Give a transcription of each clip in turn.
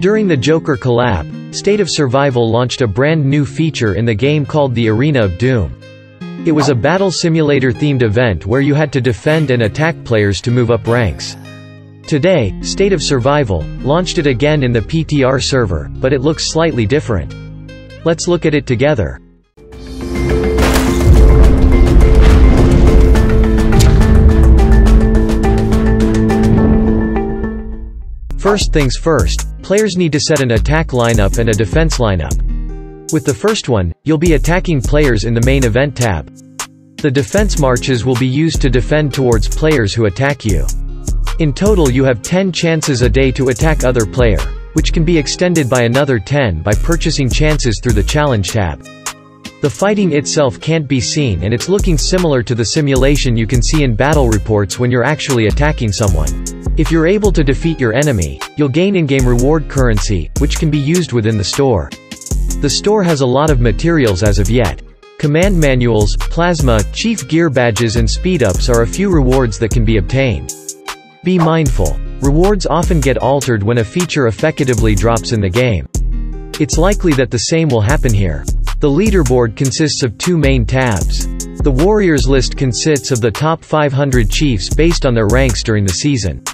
During the Joker collab, State of Survival launched a brand new feature in the game called the Arena of Doom. It was a battle simulator-themed event where you had to defend and attack players to move up ranks. Today, State of Survival launched it again in the PTR server, but it looks slightly different. Let's look at it together. First things first, players need to set an attack lineup and a defense lineup. With the first one, you'll be attacking players in the main event tab. The defense marches will be used to defend towards players who attack you. In total you have 10 chances a day to attack other player, which can be extended by another 10 by purchasing chances through the challenge tab. The fighting itself can't be seen and it's looking similar to the simulation you can see in battle reports when you're actually attacking someone. If you're able to defeat your enemy, you'll gain in-game reward currency, which can be used within the store. The store has a lot of materials as of yet. Command manuals, plasma, chief gear badges and speed-ups are a few rewards that can be obtained. Be mindful. Rewards often get altered when a feature effectively drops in the game. It's likely that the same will happen here. The leaderboard consists of two main tabs. The Warriors list consists of the top 500 Chiefs based on their ranks during the season.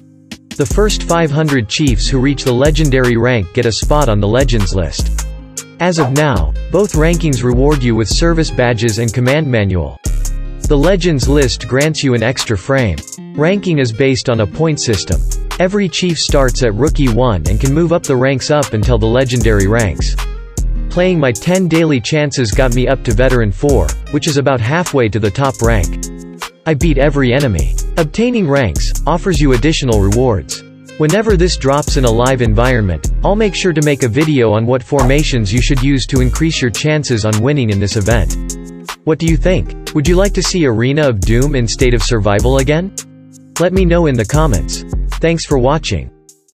The first 500 Chiefs who reach the legendary rank get a spot on the Legends list. As of now, both rankings reward you with service badges and command manual. The Legends list grants you an extra frame. Ranking is based on a point system. Every Chief starts at Rookie 1 and can move up the ranks up until the legendary ranks. Playing my 10 daily chances got me up to Veteran 4, which is about halfway to the top rank. I beat every enemy. Obtaining ranks offers you additional rewards. Whenever this drops in a live environment, I'll make sure to make a video on what formations you should use to increase your chances on winning in this event. What do you think? Would you like to see Arena of Doom in State of Survival again? Let me know in the comments. Thanks for watching.